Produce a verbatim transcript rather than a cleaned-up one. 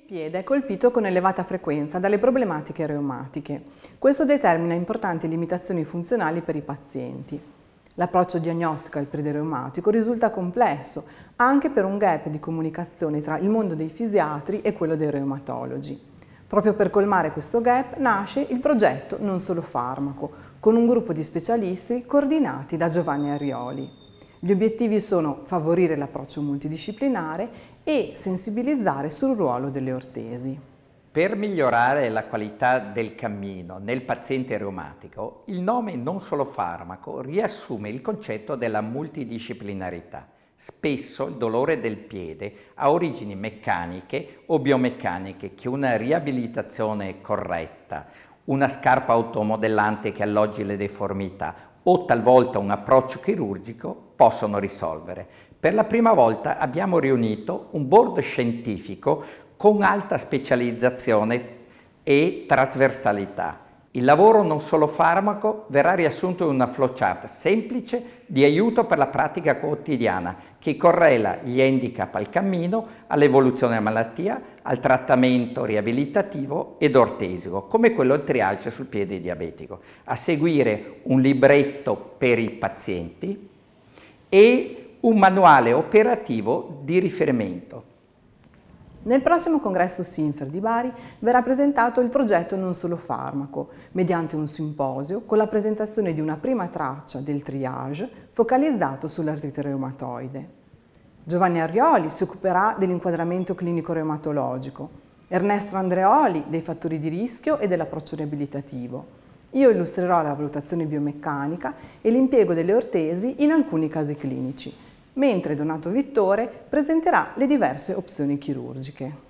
Il piede è colpito con elevata frequenza dalle problematiche reumatiche. Questo determina importanti limitazioni funzionali per i pazienti. L'approccio diagnostico al piede reumatico risulta complesso, anche per un gap di comunicazione tra il mondo dei fisiatri e quello dei reumatologi. Proprio per colmare questo gap nasce il progetto Non Solo Farmaco, con un gruppo di specialisti coordinati da Giovanni Arioli. Gli obiettivi sono favorire l'approccio multidisciplinare e sensibilizzare sul ruolo delle ortesi. Per migliorare la qualità del cammino nel paziente reumatico, il nome Non Solo Farmaco riassume il concetto della multidisciplinarità. Spesso il dolore del piede ha origini meccaniche o biomeccaniche che una riabilitazione corretta, una scarpa automodellante che alloggi le deformità o talvolta un approccio chirurgico possono risolvere. Per la prima volta abbiamo riunito un board scientifico con alta specializzazione e trasversalità. Il lavoro Non Solo Farmaco verrà riassunto in una flowchart semplice di aiuto per la pratica quotidiana che correla gli handicap al cammino, all'evoluzione della malattia, al trattamento riabilitativo ed ortesico, come quello del triage sul piede diabetico. A seguire un libretto per i pazienti e un manuale operativo di riferimento. Nel prossimo congresso Simfer di Bari verrà presentato il progetto Non Solo Farmaco, mediante un simposio con la presentazione di una prima traccia del triage focalizzato sull'artrite reumatoide. Giovanni Arioli si occuperà dell'inquadramento clinico reumatologico, Ernesto Andreoli dei fattori di rischio e dell'approccio riabilitativo. Io illustrerò la valutazione biomeccanica e l'impiego delle ortesi in alcuni casi clinici, mentre Donato Vittore presenterà le diverse opzioni chirurgiche.